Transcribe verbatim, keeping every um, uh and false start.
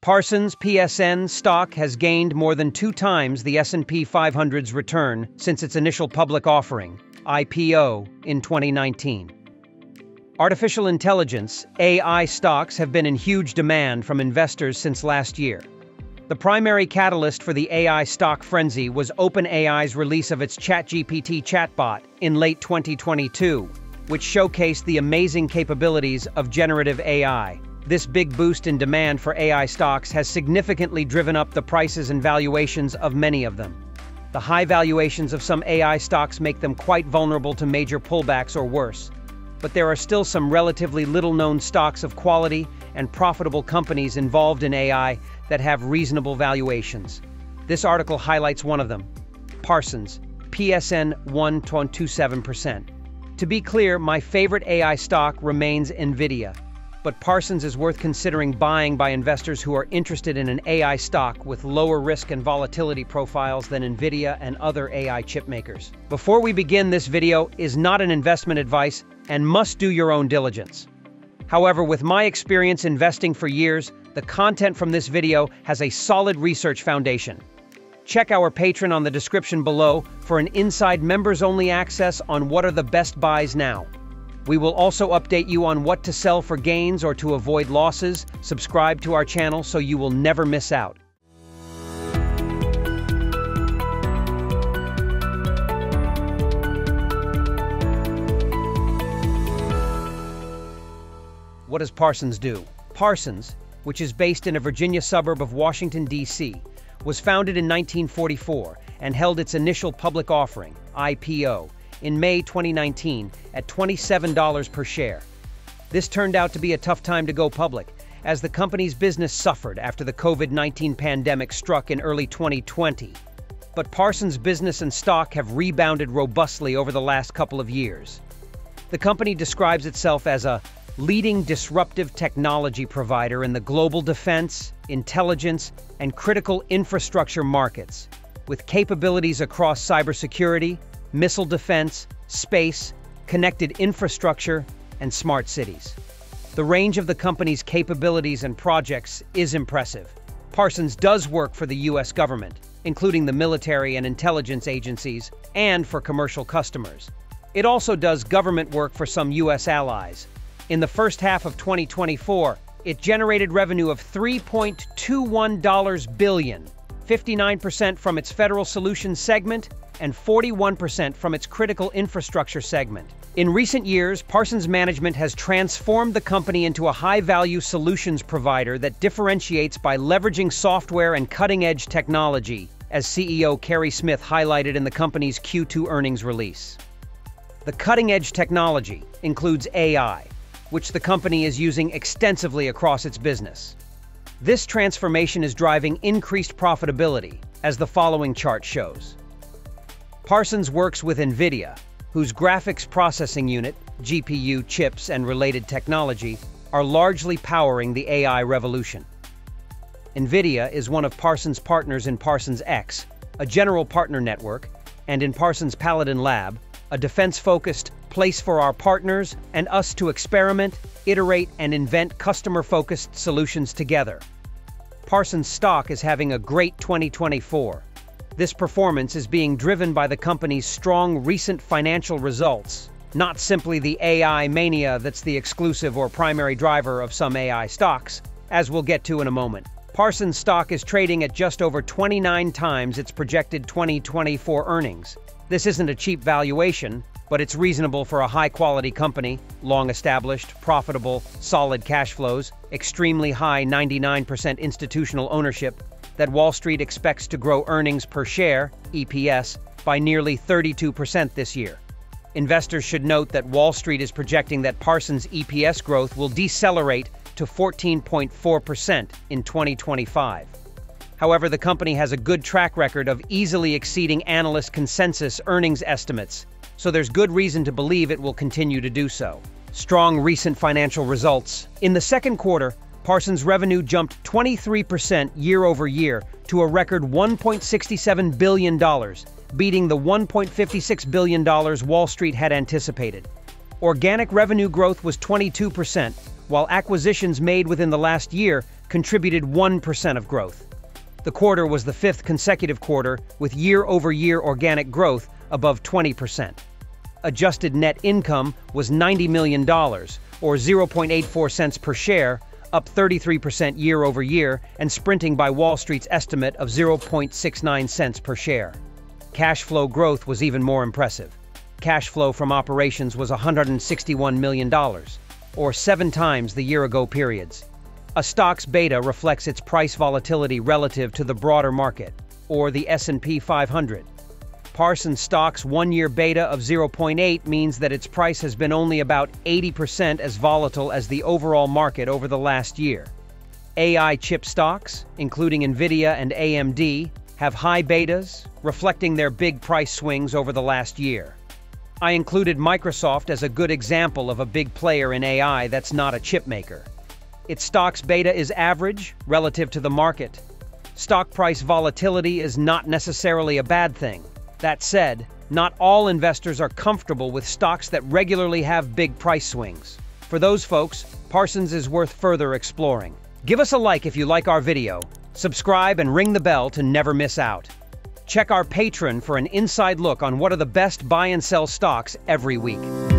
Parsons P S N stock has gained more than two times the S and P five hundred's return since its initial public offering, I P O, in twenty nineteen. Artificial intelligence, A I stocks have been in huge demand from investors since last year. The primary catalyst for the A I stock frenzy was OpenAI's release of its ChatGPT chatbot in late twenty twenty-two, which showcased the amazing capabilities of generative A I. This big boost in demand for A I stocks has significantly driven up the prices and valuations of many of them. The high valuations of some A I stocks make them quite vulnerable to major pullbacks or worse. But there are still some relatively little-known stocks of quality and profitable companies involved in A I that have reasonable valuations. This article highlights one of them, Parsons, P S N one point two seven percent. To be clear, my favorite A I stock remains Nvidia. But Parsons is worth considering buying by investors who are interested in an A I stock with lower risk and volatility profiles than Nvidia and other A I chipmakers. Before we begin, this video is not an investment advice and must do your own diligence. However, with my experience investing for years, the content from this video has a solid research foundation. Check our Patreon on the description below for an inside members-only access on what are the best buys now. We will also update you on what to sell for gains or to avoid losses. Subscribe to our channel so you will never miss out. What does Parsons do? Parsons, which is based in a Virginia suburb of Washington, D C, was founded in nineteen forty-four and held its initial public offering, I P O, in May twenty nineteen at twenty-seven dollars per share. This turned out to be a tough time to go public, as the company's business suffered after the COVID nineteen pandemic struck in early twenty twenty. But Parsons' business and stock have rebounded robustly over the last couple of years. The company describes itself as a leading disruptive technology provider in the global defense, intelligence, and critical infrastructure markets, with capabilities across cybersecurity, missile defense, space, connected infrastructure, and smart cities. The range of the company's capabilities and projects is impressive. Parsons does work for the U S government, including the military and intelligence agencies, and for commercial customers. It also does government work for some U S allies. In the first half of twenty twenty-four, it generated revenue of three point two one billion dollars, fifty-nine percent from its Federal Solutions segment, and forty-one percent from its critical infrastructure segment. In recent years, Parsons management has transformed the company into a high-value solutions provider that differentiates by leveraging software and cutting-edge technology, as C E O Kerry Smith highlighted in the company's Q two earnings release. The cutting-edge technology includes A I, which the company is using extensively across its business. This transformation is driving increased profitability, as the following chart shows. Parsons works with Nvidia, whose graphics processing unit, G P U chips and related technology are largely powering the A I revolution. Nvidia is one of Parsons' partners in Parsons X, a general partner network, and in Parsons Paladin Lab, a defense-focused place for our partners and us to experiment, iterate, and invent customer-focused solutions together. Parsons stock is having a great twenty twenty-four. This performance is being driven by the company's strong recent financial results, not simply the A I mania that's the exclusive or primary driver of some A I stocks, as we'll get to in a moment. Parsons stock is trading at just over twenty-nine times its projected twenty twenty-four earnings. This isn't a cheap valuation, but it's reasonable for a high-quality company, long-established, profitable, solid cash flows, extremely high ninety-nine percent institutional ownership, that Wall Street expects to grow earnings per share, E P S, by nearly thirty-two percent this year. Investors should note that Wall Street is projecting that Parsons' E P S growth will decelerate to fourteen point four percent in twenty twenty-five. However, the company has a good track record of easily exceeding analyst consensus earnings estimates, so there's good reason to believe it will continue to do so. Strong recent financial results. In the second quarter, Parsons' revenue jumped twenty-three percent year-over-year to a record one point six seven billion dollars, beating the one point five six billion dollars Wall Street had anticipated. Organic revenue growth was twenty-two percent, while acquisitions made within the last year contributed one percent of growth. The quarter was the fifth consecutive quarter with year-over-year organic growth above twenty percent. Adjusted net income was ninety million dollars, or zero point eight four cents per share, up thirty-three percent year-over-year and sprinting by Wall Street's estimate of zero point six nine cents per share. Cash flow growth was even more impressive. Cash flow from operations was one hundred sixty-one million dollars, or seven times the year-ago periods. A stock's beta reflects its price volatility relative to the broader market, or the S and P five hundred. Parsons stock's one-year beta of zero point eight means that its price has been only about eighty percent as volatile as the overall market over the last year. A I chip stocks, including Nvidia and A M D, have high betas, reflecting their big price swings over the last year. I included Microsoft as a good example of a big player in A I that's not a chip maker. Its stock's beta is average relative to the market. Stock price volatility is not necessarily a bad thing. That said, not all investors are comfortable with stocks that regularly have big price swings. For those folks, Parsons is worth further exploring. Give us a like if you like our video, subscribe and ring the bell to never miss out. Check our Patreon for an inside look on what are the best buy and sell stocks every week.